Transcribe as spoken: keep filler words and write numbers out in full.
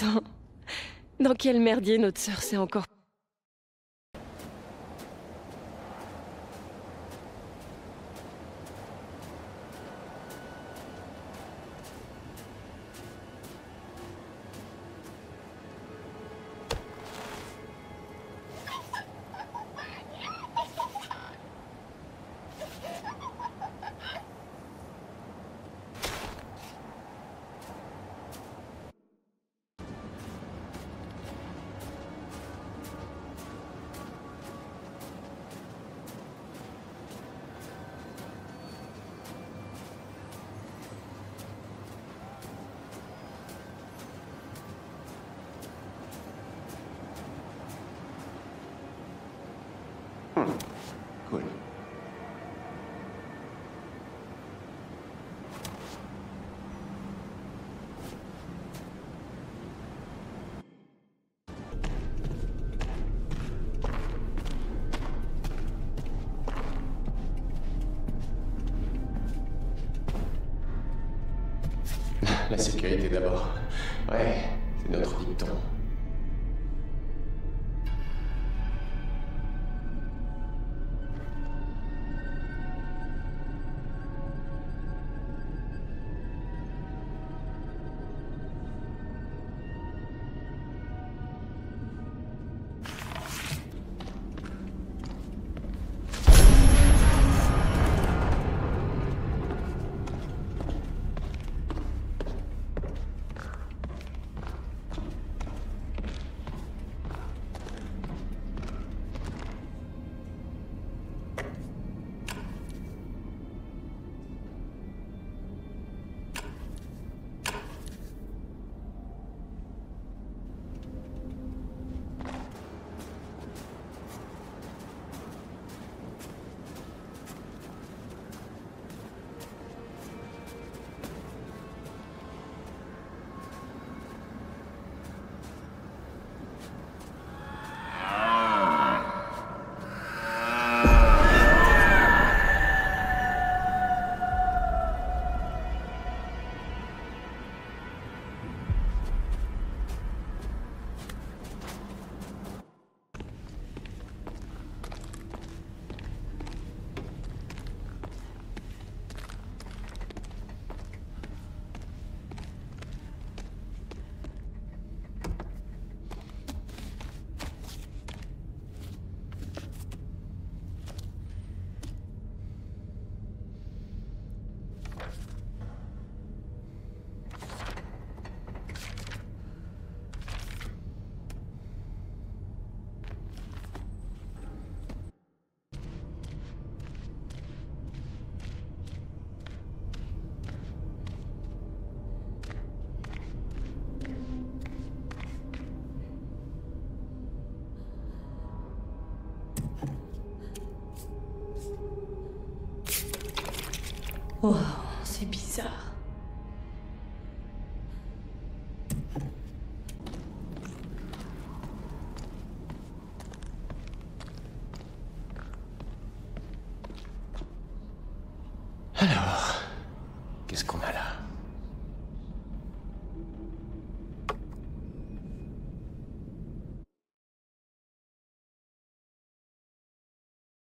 putain. Dans quel merdier notre sœur s'est encore... Cool. La sécurité d'abord. Ouais, c'est notre dicton. Wow, c'est bizarre. Alors, qu'est-ce qu'on a là ?